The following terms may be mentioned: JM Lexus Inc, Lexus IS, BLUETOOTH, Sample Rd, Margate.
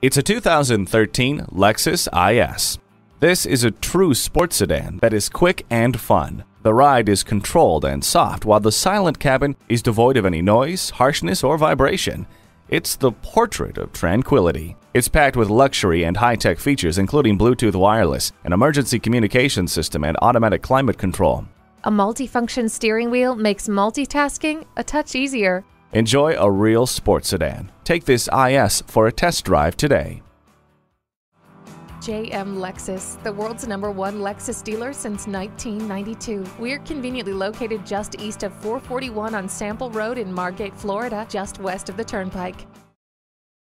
It's a 2013 Lexus IS. This is a true sports sedan that is quick and fun. The ride is controlled and soft, while the silent cabin is devoid of any noise, harshness, or vibration. It's the portrait of tranquility. It's packed with luxury and high-tech features, including Bluetooth wireless, an emergency communication system, and automatic climate control. A multifunction steering wheel makes multitasking a touch easier. Enjoy a real sports sedan. Take this IS for a test drive today. JM Lexus, the world's #1 Lexus dealer since 1992. We're conveniently located just east of 441 on Sample Road in Margate, Florida, just west of the Turnpike.